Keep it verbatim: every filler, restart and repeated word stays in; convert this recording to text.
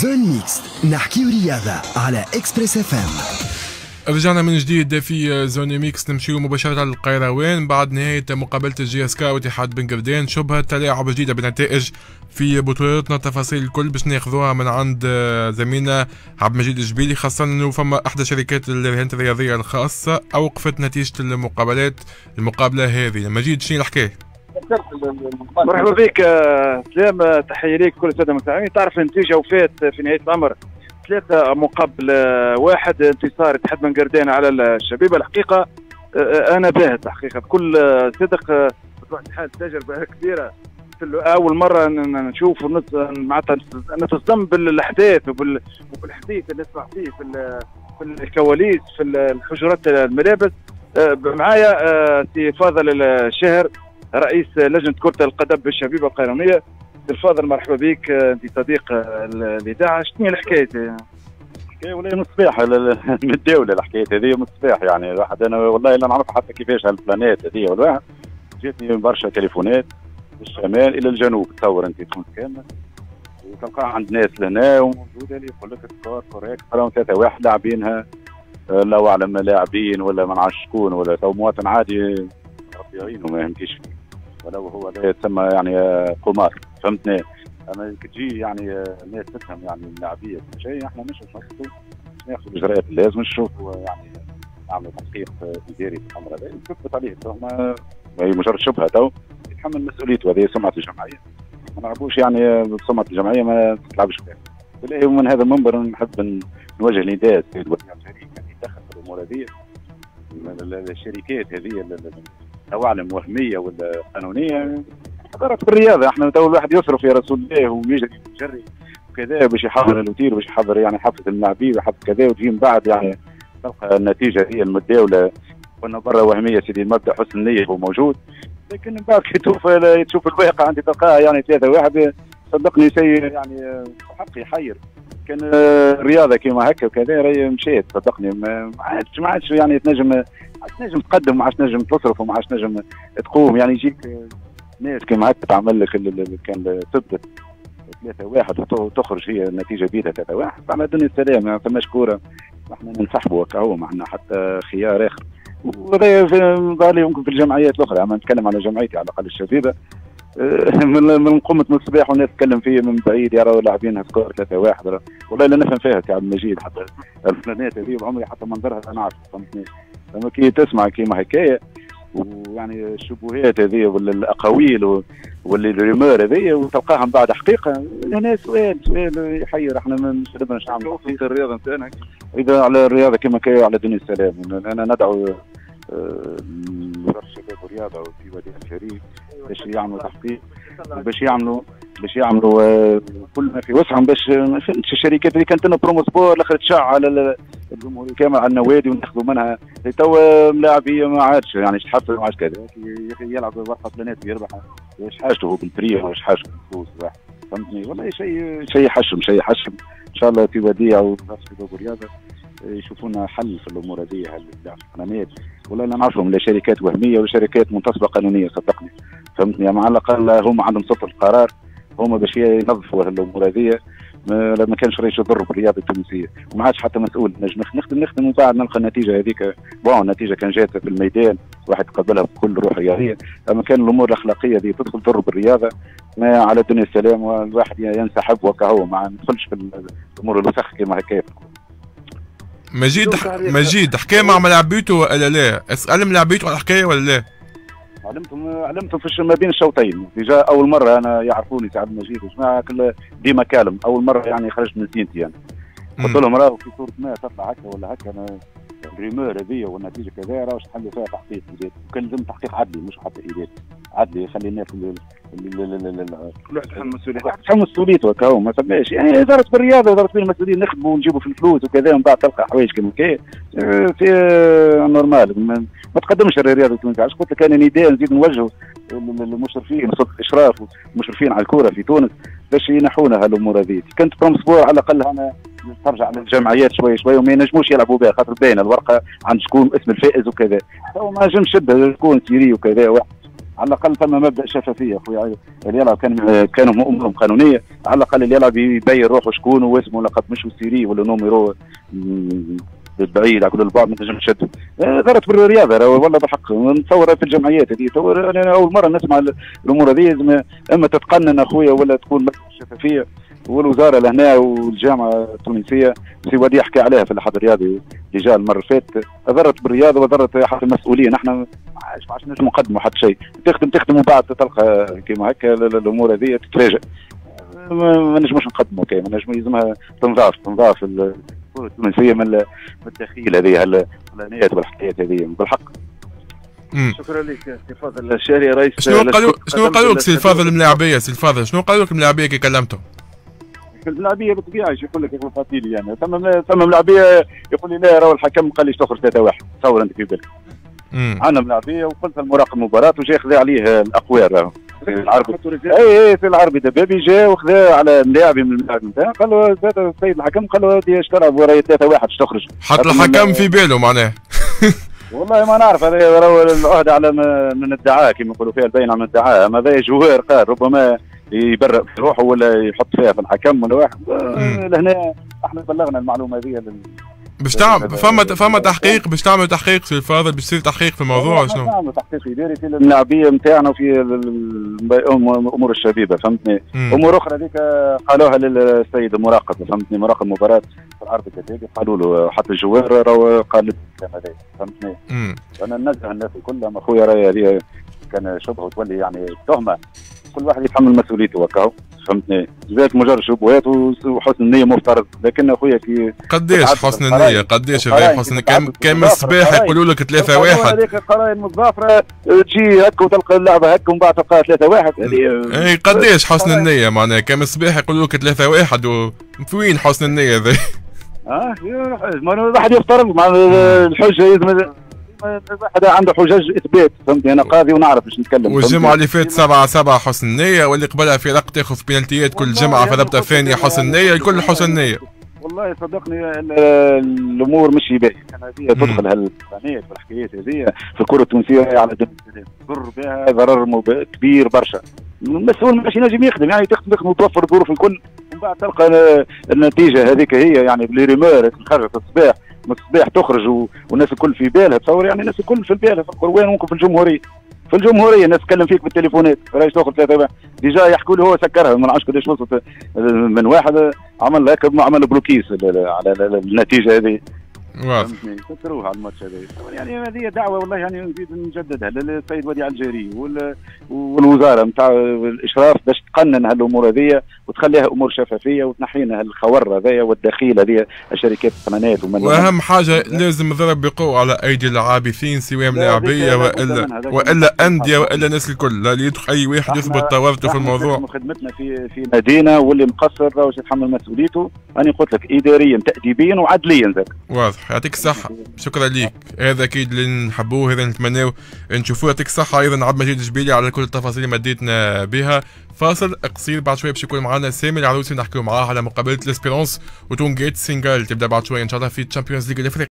زون ميكس نحكيو رياضة على اكسبريس اف ام. رجعنا من جديد في زون ميكس، نمشيو مباشرة للقيروان بعد نهاية مقابلة الجي اسكار واتحاد بن قردان. شبه تلاعب جديدة بالنتائج في بطولتنا، التفاصيل الكل باش ناخذوها من عند زميلنا عبد مجيد الجبيلي، خاصة انه فما احدى شركات الرهانات الرياضية الخاصة اوقفت نتيجة المقابلات المقابلة هذه. مجيد شنو الحكاية؟ مرحبا بك سلام، تحيه ليك كل الساده المتابعين. تعرف النتيجه وفات في نهايه الامر ثلاثه مقابل واحد انتصار اتحاد بن قردان على الشبيبه. الحقيقه انا باهت الحقيقه بكل صدق، الاتحاد تجربه كبيره اول مره نشوف معناتها نتصدم بالاحداث وبالحديث اللي نسمع فيه في الكواليس في الحجرات الملابس. معايا سي فاضل الشهر رئيس لجنه كره القدم بالشبيبه القانونيه. الفاضل مرحبا بك، انت صديق الاذاعه، شنو الحكايه؟ الحكايه والله من الصباح من الدوله، الحكايه هذه من الصباح يعني الواحد انا والله لا نعرف حتى كيفاش هالبلانات هذه. والواحد جاتني برشا تليفونات من الشمال الى الجنوب، تصور انت تكون كامله وتلقى عند ناس لهنا وموجوده اللي يقول لك سكور كوريكت ثلاثة واحد لاعبينها، لو اعلم لاعبين ولا ما نعرفش شكون، ولا تو مواطن عادي ربي يعينه ما يهمكش فيه، ولو هو لا يتسمى يعني قمار، فهمتني؟ اما كي تجي يعني ناس تفهم يعني اللعبيه كل شيء، احنا مش نحطوا ناخذوا الاجراءات اللازمه، نشوفوا يعني نعملوا تحقيق اداري في الامر هذا، نثبت عليه التهمه وهي مجرد شبهه تو يتحمل مسؤوليته، هذه سمعه الجمعيه، ما نعرفوش يعني سمعه الجمعيه ما تلعبش فيها. بالله ومن هذا المنبر نحب نوجه نداء السيد ولي الجريمه يعني يتدخل في الامور هذه، الشركات هذه او اعلم وهميه ولا قانونيه قررت بالرياضه. احنا تو الواحد يصرف يا رسول الله ويجري ويجري وكذا باش يحضر الوتير باش يحضر يعني حفله اللاعبين وحفله كذا، وتجي من بعد يعني تلقى النتيجه هي المتداوله. قلنا برا وهميه سيدي، المبدا حسن النيه هو موجود، لكن من بعد كي تشوف الواقع انت تلقاها يعني ثلاثه واحد. صدقني سيء يعني حق يحير، كان الرياضه كيما هكا وكذا راهي مشات، صدقني ما عادش ما عادش يعني تنجم تنجم تقدم، ما عادش تنجم تصرف، وما عادش تنجم تقوم. يعني يجيك ناس كيما هكا تعمل لك كان تبدا ثلاثة واحد وتخرج هي النتيجه بيدها ثلاثة واحد، فما دنيا السلام ما فماش كوره، احنا ننسحبوا هكا هو ما عندنا حتى خيار اخر. وهذا ظهر يمكن في الجمعيات الاخرى، اما نتكلم على جمعيتي على الاقل الشبيبه من من قمت من الصباح والناس تتكلم فيه من بعيد، يراو لاعبينها سكور ثلاثة واحد، والله لا نفهم فيها يا عبد المجيد، حتى الفنانات هذه بعمري حتى منظرها انا عارف، فهمتني؟ لما كي تسمع كيما حكايه ويعني الشبهات هذه ولا الاقاويل واللي الريمور هذه وتلقاها من بعد حقيقه، هنا سؤال سؤال يحير، احنا مش نبغى نعملوا في الرياضه نتاعنا، اذا على الرياضه كيما كايو على دنيا السلام. انا ندعو وزاره الشباب والرياضه وفي وادي الجريد باش يعملوا تحقيق وباش يعملوا باش يعملوا آه كل ما في وسعهم، باش الشركات اللي كانت لنا برومو سبور الاخر تشع على الجمهوريه كامل على النوادي وناخذوا منها تو لاعبيه ما عادش يعني تحفل ما عادش كذا، يلعب ورقه بلانات ويربح، واش حاجته هو بالبري واش حاجته بالفلوس، فهمتني؟ والله شيء شيء حشم شيء حشم. ان شاء الله في وديع وزاره الشباب والرياضه يشوفونا حل في الامور هذه، هالقنوات والله لا نعرفهم، لا شركات وهميه ولا شركات منتصبه قانونيه، صدقني فهمتني؟ مع الاقل هم عندهم سلطه القرار، هم باش ينظفوا الامور هذه، ما كانش راهي يضر بالرياضه التونسيه، وما عادش حتى مسؤول نجم نخدم نخدم ومن بعد نلقى النتيجه هذيك، بون النتيجه كان جات في الميدان واحد قبلها بكل روح رياضيه، اما كان الامور الاخلاقيه هذه تدخل تضر بالرياضه ما على دنيا السلام، والواحد ينسحب وكهو ما ندخلش في الامور الوسخ كما هكايا. مجيد مجيد حكايه مع ملعبيته ولا لا؟ اسالهم لعبيته على الحكايه ولا لا؟ علمتهم علمتهم في ما بين الشوطين، ديجا اول مره انا يعرفوني سعد مجيد وجماعه ديما كالم، اول مره يعني خرجت من سينتي يعني. قلت لهم راهو في صوره ما تطلع هكا ولا هكا، انا الريمور هذيا والنتيجه كذا راهوش تحلوا فيها تحقيق اداري، وكان لازم تحقيق عدلي مش حتى اداري، عدلي يخلي الناس كل واحد يتحمل مسؤوليته، واحد يتحمل مسؤوليته هكا هو ما سماش، يعني اداره بالرياضه واداره بين المسؤولين نخدموا ونجيبوا في الفلوس وكذا، ومن بعد تلقى حوايج كما كاين في نورمال ما تقدمش الرياضه التونسيه. علاش قلت لك انا نداء نزيد نوجهه للمشرفين سلطه الاشراف والمشرفين على الكوره في تونس باش ينحونا هالامور هذه، كانت بروم سبور على الاقل انا نسترجع على الجمعيات شوي شوي وما ينجموش يلعبوا بها، خاطر باينه الورقه عند شكون اسم الفائز وكذا، تو ما نجمش شبه شكون سيري وكذا، على الاقل ثم مبدا شفافيه خويا. اللي يلعب كان كانوا امورهم قانونيه، على الاقل اللي يلعب يبين روحه شكون واسمه، لقد مش سيري ولا نوميرو بعيد على كل البعض ما تنجمش تشد. غيرت بالرياضه والله بالحق، نتصور في الجمعيات هذه تو انا اول مره نسمع الامور هذه. لازم اما تتقنن اخويا ولا تكون شفافيه، والوزاره لهنا والجامعه التونسيه سوا دي حكى عليها في اللحظه الرياضي ديجا المره اللي فاتت، ضرت بالرياضه وضرت حتى المسؤوليه. نحن ما عشناش نقدموا حتى شيء، تخدم تخدم وبعد تلقى كيما هكا الامور هذه تتفاجئ. ما نجموش نقدموا كاين، ما نجموش، لازمها تنضاف تنضاف الكره التونسيه من التدخيل هذه الفلانيات والحكايات هذه بالحق. شكرا لك سي فاضل الشهري رئيس. شنو قالوا شنو قالوا لك سي فاضل الملاعبيه؟ سي فاضل شنو قالوا لك الملاعبيه كي كلمتهم؟ الملاعبيه بالطبيعه يقول لك يقول فاتيلي يعني ثم ثم ملاعبيه يقول لي لا راهو الحكم قال ليش تخرج ثلاثة واحد. تصور انت في بالك عندنا ملاعبيه وقلت المراقب المباراه وجا خذا عليه الاقوال راهو العربي اي اي في العربي دبابي جا وخذا على ملاعبي من الملاعب نتاعو، قال له السيد الحكم قال له اش تلعب وراي ثلاثة واحد اش تخرج. حط الحكم في باله معناه. والله ما نعرف هذا راهو العهده على من الدعاء كما يقولوا فيها، البينه من الدعاء. اما هذا جوهر قال ربما يبرق في روحه ولا يحط فيها في الحكم ولا واحد. لهنا احنا بلغنا المعلومه هذه لل... باش تعمل فما فما تحقيق، باش تعمل تحقيق في الفاضل، باش يصير تحقيق في الموضوع شنو؟ نعمل تحقيق اداري في اللاعبيه نتاعنا وفي امور الشبيبه فهمتني. امور اخرى هذيك قالوها للسيد المراقب فهمتني، مراقب مباراه في العرض كذلك قالوا له حتى الجوار راهو قال الكلام هذا فهمتني. انا ننزه الناس كلها اخويا راهي كان شبهه تولي يعني تهمه، كل واحد يتحمل مسؤوليته وكاو فهمتني. جبات مجرد شبهات وحسن النيه مفترض، لكن اخويا كي قديش حسن النيه قديش هذا حسن كان كان من الصباح يقولوا لك ثلاثة واحد هذيك القرايه المتضافره تجي هكا وتلقى اللعبه هكا ومن بعد تلقى ثلاثة واحد هذه. اي قديش حسن النيه معناها كان من الصباح يقولوا لك ثلاثة واحد وفين حسن النيه هذا؟ اه الواحد يفترض مع الحجه يزمد الواحد عنده حجج اثبات فهمتني. انا قاضي ونعرف باش نتكلم. والجمعه اللي فاتت سبعة سبعة حسن نيه، واللي قبلها فرق تاخذ بينالتيات كل جمعه في ضبطه ثانيه حسن نيه، الكل حسن نيه. والله صدقني الامور مش باهيه، هذه تدخل هالقنوات والحكايات هذه في الكره التونسيه على دم السلام، تضر بها ضرر كبير برشا. المسؤول مش ينجم يخدم يعني تخدم يخدم وتوفر ظروف الكل، ومن بعد تلقى النتيجه هذيك هي يعني بلي ريمور خرجت الصباح من الصباح تخرج والناس الكل في بالها. تصور يعني الناس الكل في بالها في القروان وممكن في الجمهوريه في الجمهوريه الناس تكلم فيك بالتليفونات راهي تاخذ ثلاثة ديجا يحكوا له هو سكرها ما نعرفش قداش وصلت من واحد عمل هكا عمل بلوكيس على النتيجه هذه فهمتني سكروها على الماتش هذا. يعني هذه دعوه والله يعني نزيد نجددها للسيد وديع الجيري والوزاره نتاع الاشراف باش تقنن هالامور هذه وتخليها امور شفافيه وتنحي لنا هالخور هذايا والدخيل هذه الشركات القنانات. واهم حاجه لازم الضرب بقوه على ايدي العابثين سواء لاعبيه والا والا انديه والا الناس الكل، لا يدخل اي واحد يثبت ثورته في الموضوع. خدمتنا في في مدينه واللي مقصر راهو يتحمل مسؤوليته. انا قلت لك اداريا تاديبيا وعدليا زاد. واضح يعطيك الصحة، شكرا ليك، هذا أكيد اللي نحبوه، هذا اللي نتمناوه نشوفوه. يعطيك الصحة أيضا عبد مجيد الجبيلي على كل التفاصيل اللي مديتنا بها. فاصل قصير بعد شوية باش يكون معنا سامي العروسي نحكيو معاه على مقابلة ليسبيرونس وتون غيت سينغال، تبدا بعد شوية إن شاء الله في تشامبيونز ليغ الأفريقي.